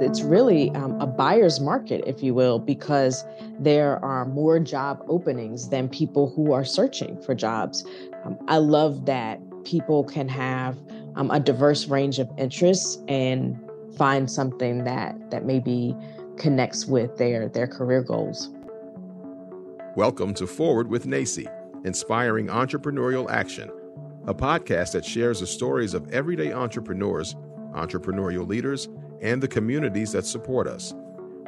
It's really a buyer's market, if you will, because there are more job openings than people who are searching for jobs. I love that people can have a diverse range of interests and find something that maybe connects with their career goals. Welcome to Forward with NACCE, Inspiring Entrepreneurial Action, a podcast that shares the stories of everyday entrepreneurs, entrepreneurial leaders, and the communities that support us.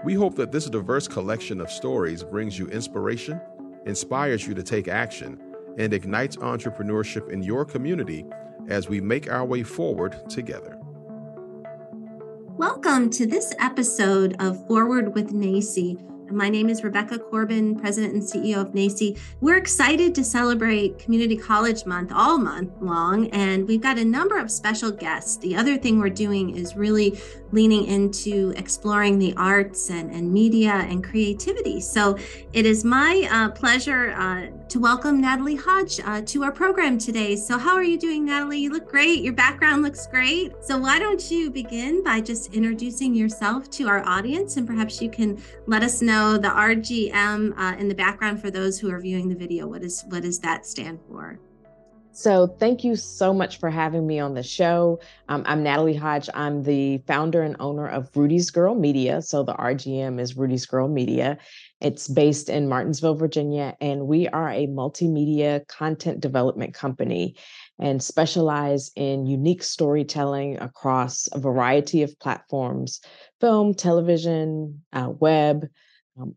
We hope that this diverse collection of stories brings you inspiration, inspires you to take action, and ignites entrepreneurship in your community as we make our way forward together. Welcome to this episode of Forward with NACCE. My name is Rebecca Corbin, President and CEO of NACCE. We're excited to celebrate Community College Month all month long, and we've got a number of special guests. The other thing we're doing is really leaning into exploring the arts and media and creativity. So it is my pleasure to welcome Natalie Hodge to our program today. So how are you doing, Natalie? You look great. Your background looks great. So why don't you begin by just introducing yourself to our audience, and perhaps you can let us know the RGM in the background for those who are viewing the video. What does that stand for? So thank you so much for having me on the show. I'm Natalie Hodge. I'm the founder and owner of Rudy's Girl Media. So the RGM is Rudy's Girl Media. It's based in Martinsville, Virginia, and we are a multimedia content development company and specialize in unique storytelling across a variety of platforms: film, television, web.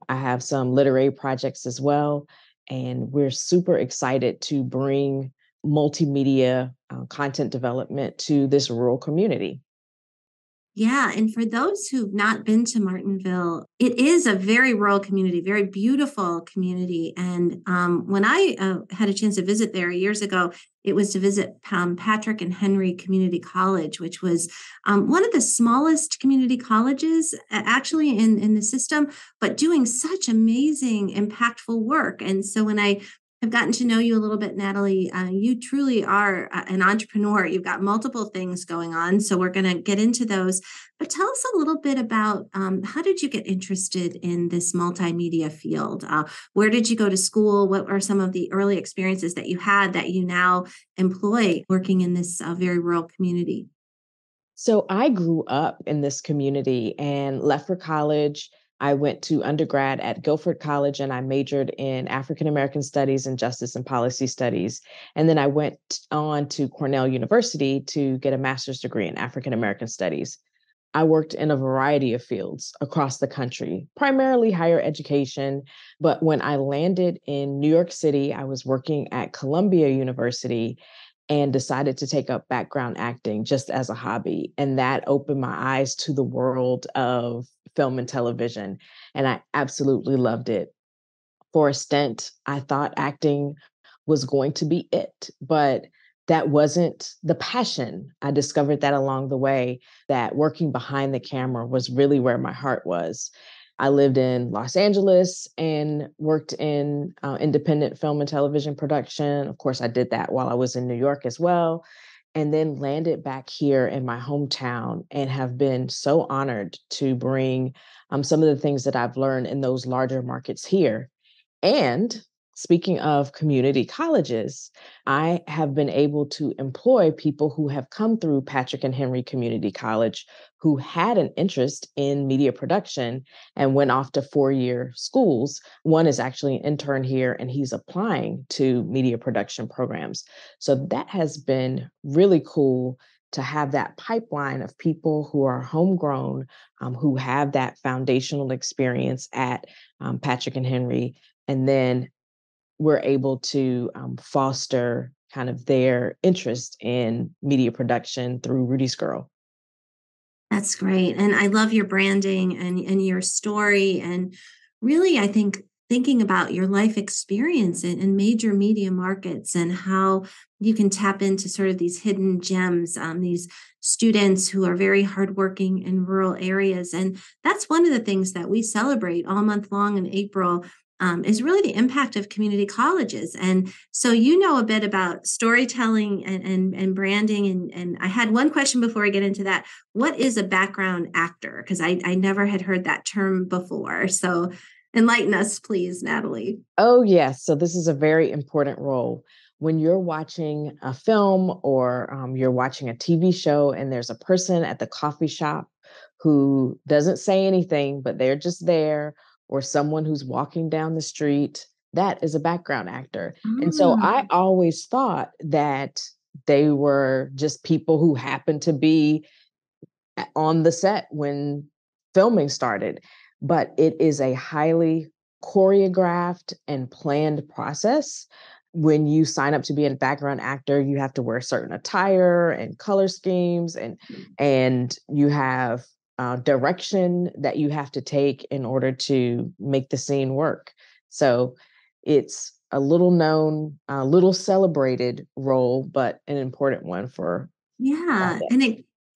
I have some literary projects as well, and we're super excited to bring multimedia content development to this rural community. Yeah, and for those who've not been to Martinsville, it is a very rural community, very beautiful community. And when I had a chance to visit there years ago, it was to visit Patrick and Henry Community College, which was one of the smallest community colleges actually in the system, but doing such amazing, impactful work. And so when I have gotten to know you a little bit, Natalie, you truly are an entrepreneur. You've got multiple things going on, so we're going to get into those. But tell us a little bit about how did you get interested in this multimedia field? Where did you go to school? What are some of the early experiences that you had that you now employ working in this very rural community? So I grew up in this community and left for college. I went to undergrad at Guilford College, and I majored in African American Studies and Justice and Policy Studies. And then I went on to Cornell University to get a master's degree in African American Studies. I worked in a variety of fields across the country, primarily higher education. But when I landed in New York City, I was working at Columbia University and decided to take up background acting just as a hobby. And that opened my eyes to the world of film and television, and I absolutely loved it. For a stint, I thought acting was going to be it, but that wasn't the passion. I discovered that along the way, that working behind the camera was really where my heart was. I lived in Los Angeles and worked in independent film and television production. Of course, I did that while I was in New York as well, and then landed back here in my hometown and have been so honored to bring some of the things that I've learned in those larger markets here. And speaking of community colleges, I have been able to employ people who have come through Patrick and Henry Community College who had an interest in media production and went off to four-year schools. One is actually an intern here, and he's applying to media production programs. So that has been really cool to have that pipeline of people who are homegrown, who have that foundational experience at Patrick and Henry, and then we're able to foster kind of their interest in media production through Rudy's Girl. That's great. And I love your branding and your story. And really, I think thinking about your life experience in major media markets and how you can tap into sort of these hidden gems, these students who are very hardworking in rural areas. And that's one of the things that we celebrate all month long in April is really the impact of community colleges. And so you know a bit about storytelling and branding. And I had one question before I get into that. What is a background actor? Because I never had heard that term before. So enlighten us, please, Natalie. Oh, yes. So this is a very important role. When you're watching a film or you're watching a TV show and there's a person at the coffee shop who doesn't say anything, but they're just there, or someone who's walking down the street, that is a background actor. Oh. And so I always thought that they were just people who happened to be on the set when filming started. But it is a highly choreographed and planned process. When you sign up to be a background actor, you have to wear certain attire and color schemes, and you have direction that you have to take in order to make the scene work. So it's a little known, little celebrated role, but an important one for. Yeah.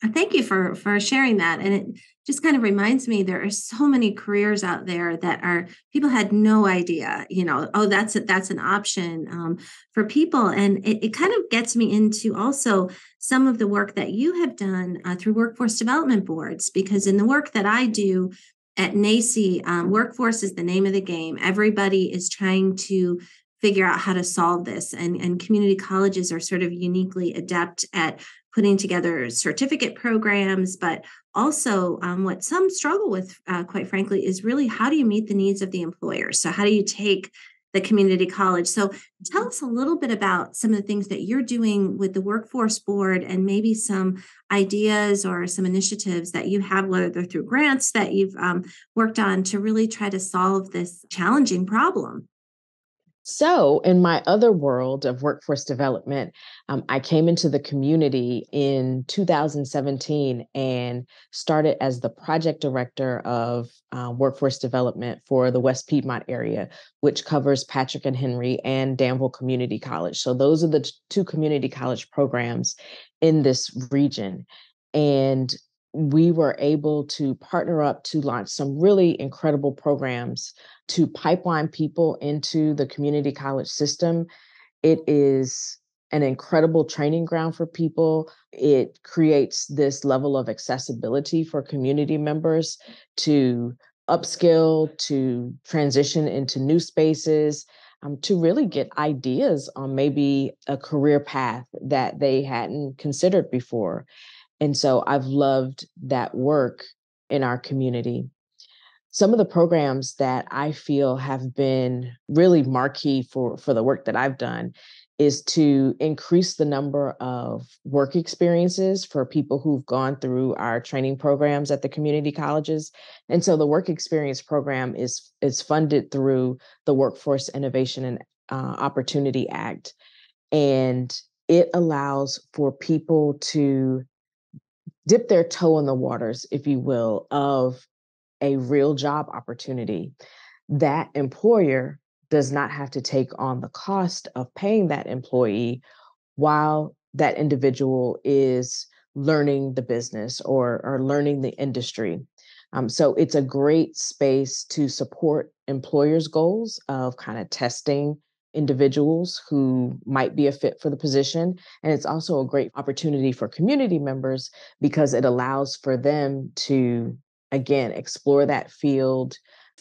And thank you for sharing that. And it just kind of reminds me, there are so many careers out there that are, people had no idea, you know, oh, that's an option for people. And it kind of gets me into also some of the work that you have done through workforce development boards, because in the work that I do at NACCE, workforce is the name of the game. Everybody is trying to figure out how to solve this. And community colleges are sort of uniquely adept at putting together certificate programs, but also what some struggle with, quite frankly, is really how do you meet the needs of the employer? So how do you take the community college? So tell us a little bit about some of the things that you're doing with the Workforce Board and maybe some ideas or some initiatives that you have, whether they're through grants that you've worked on to really try to solve this challenging problem. So in my other world of workforce development, I came into the community in 2017 and started as the project director of workforce development for the West Piedmont area, which covers Patrick and Henry and Danville Community College. So those are the two community college programs in this region. And we were able to partner up to launch some really incredible programs to pipeline people into the community college system. It is an incredible training ground for people. It creates this level of accessibility for community members to upskill, to transition into new spaces, to really get ideas on maybe a career path that they hadn't considered before. And so I've loved that work in our community. Some of the programs that I feel have been really marquee for the work that I've done is to increase the number of work experiences for people who've gone through our training programs at the community colleges. And so the work experience program is funded through the Workforce Innovation and Opportunity Act. And it allows for people to dip their toe in the waters, if you will, of a real job opportunity. That employer does not have to take on the cost of paying that employee while that individual is learning the business or learning the industry. So it's a great space to support employers' goals of kind of testing individuals who might be a fit for the position. And it's also a great opportunity for community members because it allows for them to, again, explore that field,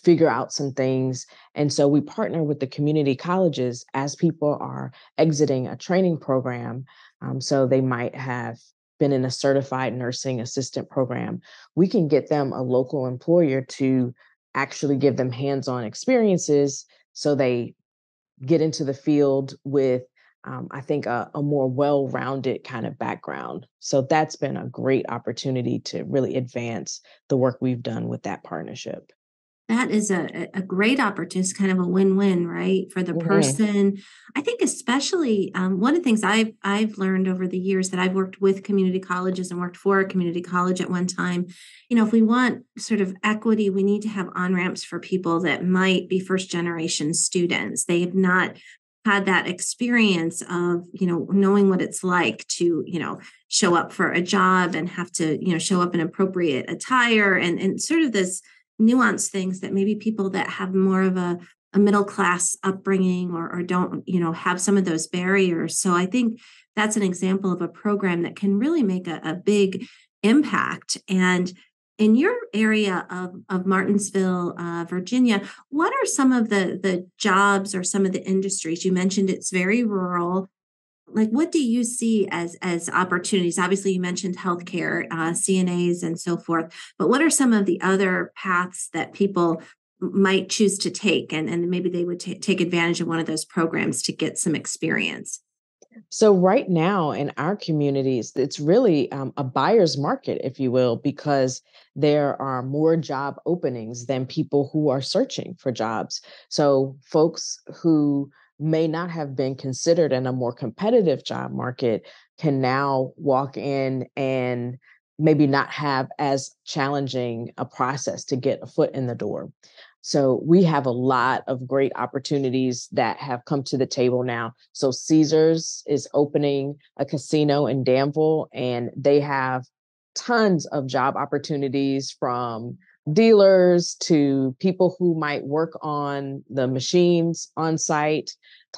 figure out some things. And so we partner with the community colleges as people are exiting a training program. So they might have been in a certified nursing assistant program. We can get them a local employer to actually give them hands-on experiences so they get into the field with, I think, a more well-rounded kind of background. So that's been a great opportunity to really advance the work we've done with that partnership. That is a great opportunity. It's kind of a win-win, right? For the person. I think especially one of the things I've learned over the years that I've worked with community colleges and worked for a community college at one time, you know, if we want sort of equity, we need to have on-ramps for people that might be first-generation students. They have not had that experience of, you know, knowing what it's like to, you know, show up for a job and have to, you know, show up in appropriate attire and sort of this nuanced things that maybe people that have more of a a middle class upbringing or don't, have some of those barriers. So I think that's an example of a program that can really make a big impact. And in your area of Martinsville, Virginia, what are some of the jobs or some of the industries? You mentioned it's very rural. Like, what do you see as opportunities? Obviously, you mentioned healthcare, CNAs and so forth, but what are some of the other paths that people might choose to take? And maybe they would take advantage of one of those programs to get some experience. So right now in our communities, it's really a buyer's market, if you will, because there are more job openings than people who are searching for jobs. So folks who may not have been considered in a more competitive job market can now walk in and maybe not have as challenging a process to get a foot in the door. So we have a lot of great opportunities that have come to the table now. So Caesars is opening a casino in Danville, and they have tons of job opportunities from dealers to people who might work on the machines on site.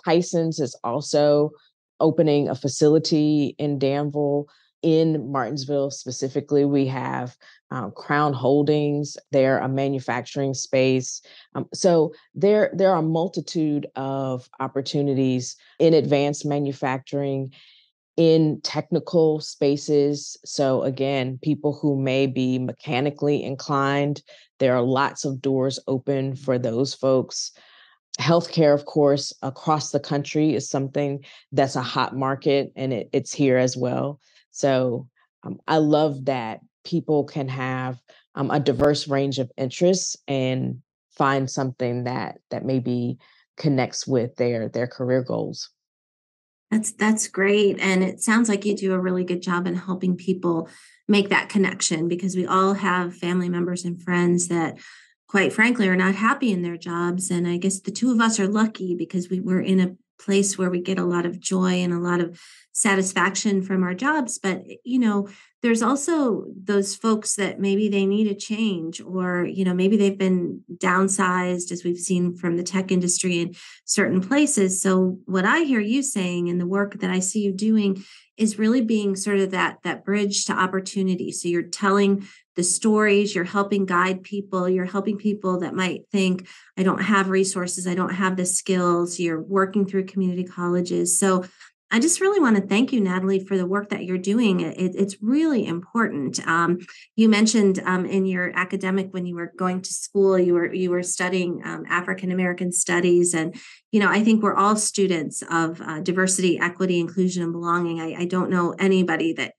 Tyson's is also opening a facility in Danville. In Martinsville specifically, we have Crown Holdings. They're a manufacturing space. So there are a multitude of opportunities in advanced manufacturing, in technical spaces. So again, people who may be mechanically inclined, there are lots of doors open for those folks. Healthcare, of course, across the country is something that's a hot market, and it's here as well. So I love that people can have a diverse range of interests and find something that maybe connects with their career goals. That's great. And it sounds like you do a really good job in helping people make that connection, because we all have family members and friends that, quite frankly, are not happy in their jobs. And I guess the two of us are lucky because we're in a place where we get a lot of joy and a lot of satisfaction from our jobs. But, there's also those folks that maybe they need a change, or, maybe they've been downsized, as we've seen from the tech industry in certain places. So what I hear you saying and the work that I see you doing is really being sort of that bridge to opportunity. So you're telling the stories, you're helping guide people, you're helping people that might think, I don't have resources, I don't have the skills, you're working through community colleges. So I just really want to thank you, Natalie, for the work that you're doing. It's really important. You mentioned in your academic, when you were going to school, you were studying African-American studies. And, I think we're all students of diversity, equity, inclusion, and belonging. I don't know anybody that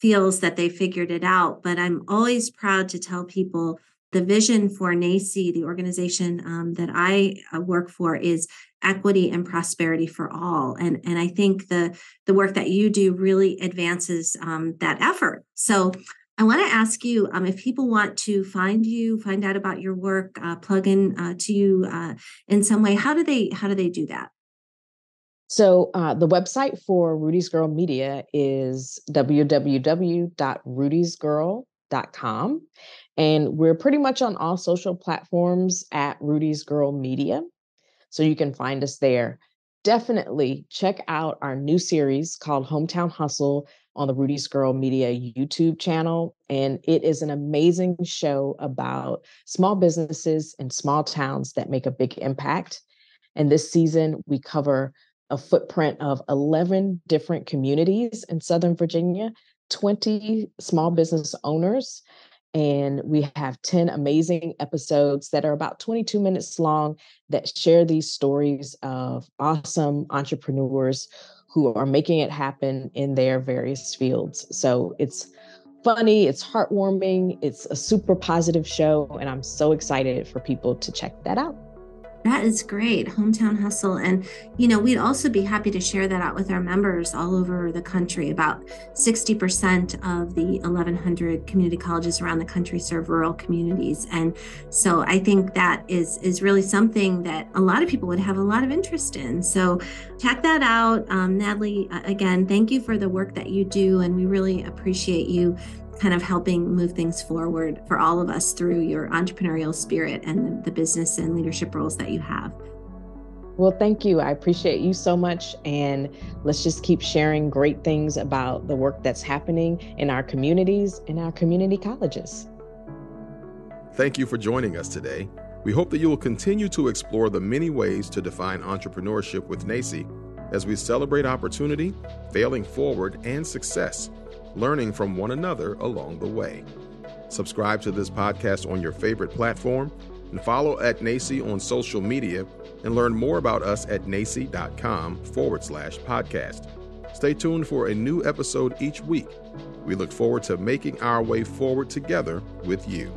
feels that they figured it out, but I'm always proud to tell people the vision for NACCE, the organization that I work for, is equity and prosperity for all. And I think the work that you do really advances that effort. So I want to ask you, if people want to find you, find out about your work, plug in to you in some way, how do they do that? So the website for Rudy's Girl Media is www.rudysgirl.com. And we're pretty much on all social platforms at Rudy's Girl Media. So you can find us there. Definitely check out our new series called Hometown Hustle on the Rudy's Girl Media YouTube channel. And it is an amazing show about small businesses and small towns that make a big impact. And this season, we cover a footprint of 11 different communities in Southern Virginia, 20 small business owners, and we have 10 amazing episodes that are about 22 minutes long that share these stories of awesome entrepreneurs who are making it happen in their various fields. So it's funny, it's heartwarming, it's a super positive show, and I'm so excited for people to check that out. That is great, Hometown Hustle. And, we'd also be happy to share that out with our members all over the country. About 60% of the 1,100 community colleges around the country serve rural communities. And so I think that is really something that a lot of people would have a lot of interest in. So check that out. Natalie, again, thank you for the work that you do. And we really appreciate you kind of helping move things forward for all of us through your entrepreneurial spirit and the business and leadership roles that you have. Well, thank you. I appreciate you so much. And let's just keep sharing great things about the work that's happening in our communities and our community colleges. Thank you for joining us today. We hope that you will continue to explore the many ways to define entrepreneurship with NACCE as we celebrate opportunity, failing forward, and success, learning from one another along the way. Subscribe to this podcast on your favorite platform and follow at NACCE on social media, and learn more about us at NACCE.com/podcast. Stay tuned for a new episode each week. We look forward to making our way forward together with you.